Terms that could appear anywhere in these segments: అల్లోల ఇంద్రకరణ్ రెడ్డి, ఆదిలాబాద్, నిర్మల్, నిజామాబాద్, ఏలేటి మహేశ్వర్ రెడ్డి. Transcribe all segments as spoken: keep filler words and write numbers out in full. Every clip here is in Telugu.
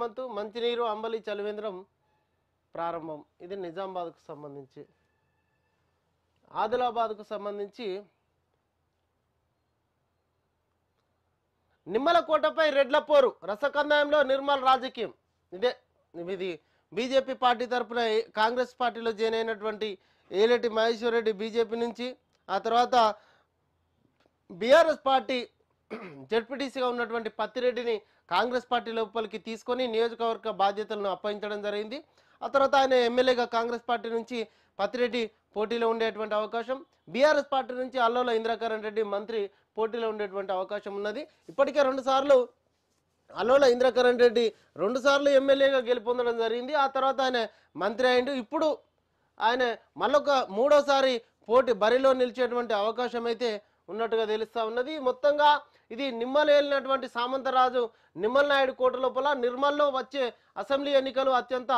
మంతు మంచినీరు అంబలి చలవేంద్రం ప్రారంభం। ఇది నిజామాబాద్కు సంబంధించి। ఆదిలాబాద్కు సంబంధించి నిమ్మలకోటపై రెడ్ల పోరు, రసకందాయంలో నిర్మల్ రాజకీయం। ఇదే ఇది బీజేపీ పార్టీ తరఫున కాంగ్రెస్ పార్టీలో జాయిన్ అయినటువంటి ఏలేటి మహేశ్వర్ రెడ్డి బీజేపీ నుంచి, ఆ తర్వాత బీఆర్ఎస్ పార్టీ జెడ్పీటీసీగా ఉన్నటువంటి పత్తిరెడ్డిని కాంగ్రెస్ పార్టీ లోపలికి తీసుకొని నియోజకవర్గ బాధ్యతలను అప్పగించడం జరిగింది। ఆ తర్వాత ఆయన ఎమ్మెల్యేగా కాంగ్రెస్ పార్టీ నుంచి పత్తిరెడ్డి పోటీలో ఉండేటువంటి అవకాశం, బీఆర్ఎస్ పార్టీ నుంచి అల్లోల ఇంద్రకరణ్ రెడ్డి మంత్రి పోటీలో ఉండేటువంటి అవకాశం ఉన్నది। ఇప్పటికే రెండుసార్లు అల్లోల ఇంద్రకరణ్ రెడ్డి రెండుసార్లు ఎమ్మెల్యేగా గెలుపొందడం జరిగింది। ఆ తర్వాత ఆయన మంత్రి అయిండు। ఇప్పుడు ఆయన మళ్ళొక మూడోసారి పోటీ బరిలో నిలిచేటువంటి అవకాశం అయితే ఉన్నట్టుగా తెలుస్తూ ఉన్నది। మొత్తంగా ఇది నిమ్మలు వెళ్ళినటువంటి సామంతరాజు నిమ్మల్ నాయుడు కోట లోపల నిర్మల్లో వచ్చే అసెంబ్లీ ఎన్నికలు అత్యంత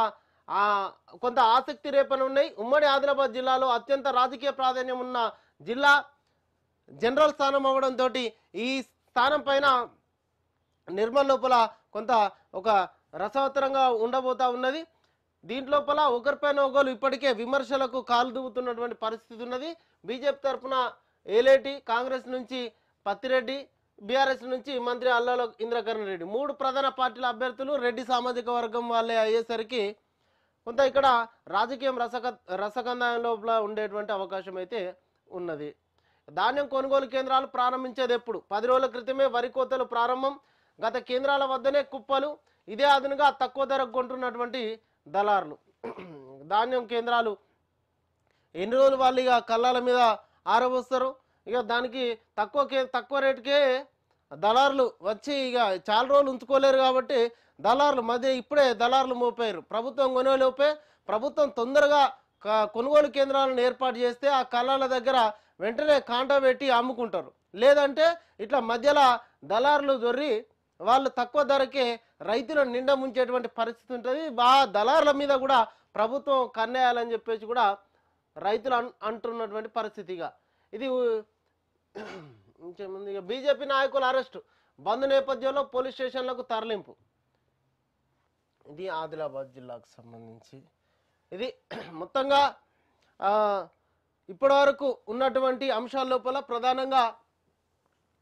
కొంత ఆసక్తి రేపన ఉన్నాయి। ఉమ్మడి ఆదిలాబాద్ జిల్లాలో అత్యంత రాజకీయ ప్రాధాన్యం ఉన్న జిల్లా, జనరల్ స్థానం అవ్వడంతో ఈ స్థానం పైన నిర్మల్ లోపల కొంత ఒక రసవత్తరంగా ఉండబోతా ఉన్నది। దీంట్లోపల ఒకరిపైన ఒకరు ఇప్పటికే విమర్శలకు కాలు దువ్వుతున్నటువంటి పరిస్థితి ఉన్నది। బీజేపీ తరఫున ఏలేటి, కాంగ్రెస్ నుంచి పత్తిరెడ్డి, బీఆర్ఎస్ నుంచి మంత్రి అల్లోల ఇంద్రకరణ్ రెడ్డి, మూడు ప్రధాన పార్టీల అభ్యర్థులు రెడ్డి సామాజిక వర్గం వాళ్ళే అయ్యేసరికి కొంత ఇక్కడ రాజకీయం రసక రసగంధాయం లోపల ఉండేటువంటి అవకాశం అయితే ఉన్నది। ధాన్యం కొనుగోలు కేంద్రాలు ప్రారంభించేది ఎప్పుడు? పది రోజుల క్రితమే వరి కోతలు ప్రారంభం। గత కేంద్రాల వద్దనే కుప్పలు, ఇదే అదనుగా తక్కువ ధరకు కొంటున్నటువంటి దళారులు। ధాన్యం కేంద్రాలు ఎన్ని రోజులు వాళ్ళు ఇక కళ్ళాల మీద ఆరబోస్తారు? ఇక దానికి తక్కువ తక్కువ రేటుకే దళారులు వచ్చి ఇక చాలా రోజులు ఉంచుకోలేరు కాబట్టి దళారులు మధ్య ఇప్పుడే దళారులు మోపారు। ప్రభుత్వం కొనేలోపే ప్రభుత్వం తొందరగా కొనుగోలు కేంద్రాలను ఏర్పాటు చేస్తే ఆ కళ్ళాల దగ్గర వెంటనే కాంటా పెట్టి అమ్ముకుంటారు, లేదంటే ఇట్లా మధ్యలో దళారులు దొర్రి వాళ్ళు తక్కువ ధరకే రైతులను నిండా ముంచేటువంటి పరిస్థితి ఉంటుంది। ఆ దళారుల మీద కూడా ప్రభుత్వం కన్నేయాలని చెప్పేసి కూడా రైతులు అంటున్నటువంటి పరిస్థితిగా ఇది ఇంకేముంది? బీజేపీ నాయకుల అరెస్టు, బంద్ నేపథ్యంలో పోలీస్ స్టేషన్లకు తరలింపు। ఇది ఆదిలాబాద్ జిల్లాకు సంబంధించి। ఇది మొత్తంగా ఇప్పటి వరకు ఉన్నటువంటి అంశాల లోపల ప్రధానంగా